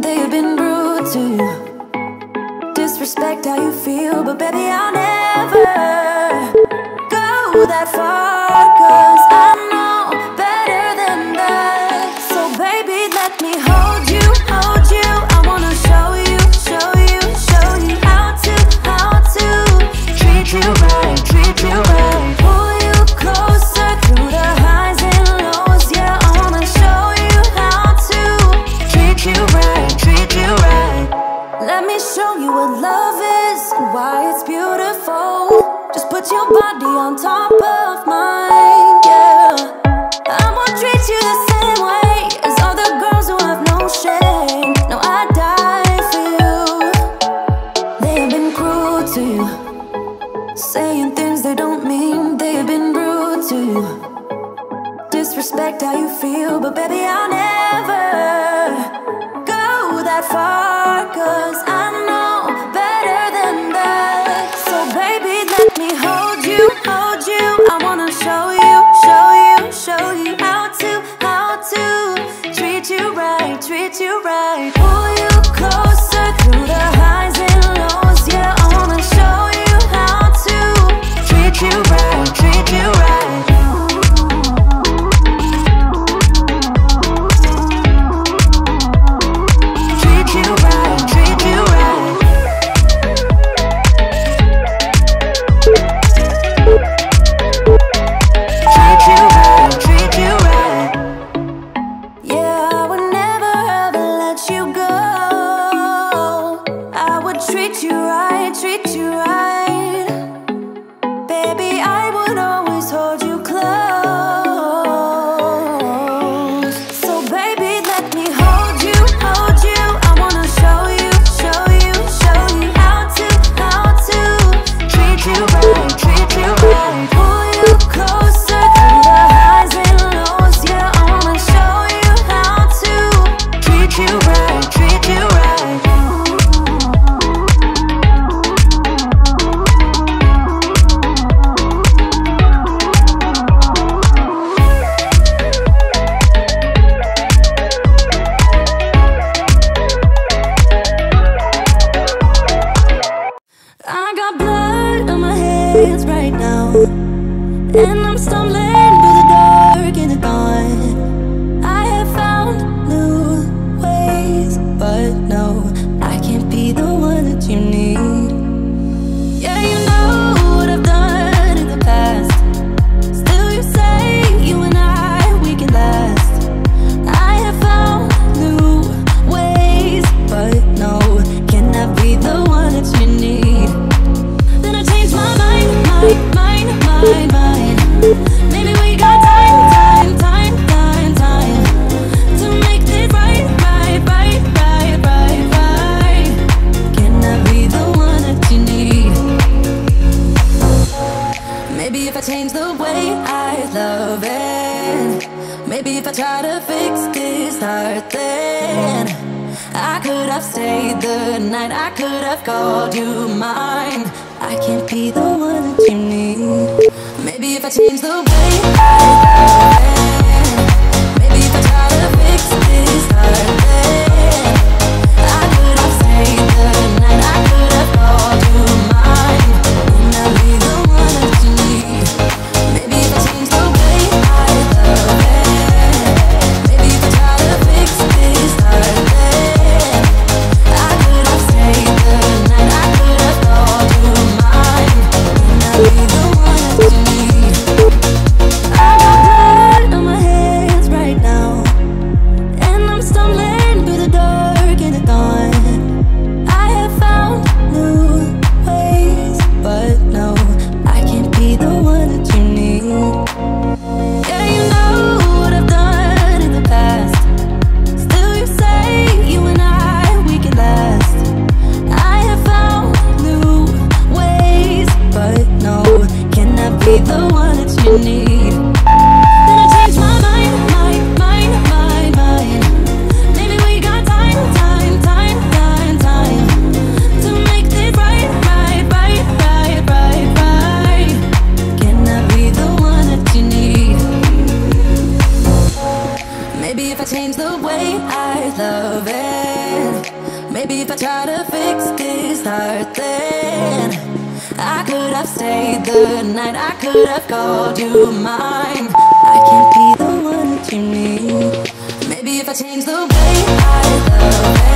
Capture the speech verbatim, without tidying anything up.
they've been rude to, disrespect how you feel, but baby I'll never go that far, 'cause I know better than that. So baby, let me hold you, hold you. I wanna show you, show you, show you how to, how to treat you right, treat you right. Pull you closer through the highs and lows, yeah. I wanna show you how to treat you right, treat you right. Let me show you what love is and why it's beautiful. Just put your body on top of mine, yeah. I won't treat you the same way as other girls who have no shame. No, I die for you. They've been cruel to you, saying things they don't mean. They've been rude to you, disrespect how you feel, but baby I'll never go that far, 'cause I know better than that. So baby, let me hold you, hold you. I wanna show you, show you, show you how to, how to treat you right, treat you right. Pull you closer through the highs and lows, yeah. I wanna show you how to treat you right, treat you right. Maybe if I try to fix this heart, then I could have stayed the night. I could have called you mine. I can't be the one that you need. Maybe if I change the way I love it.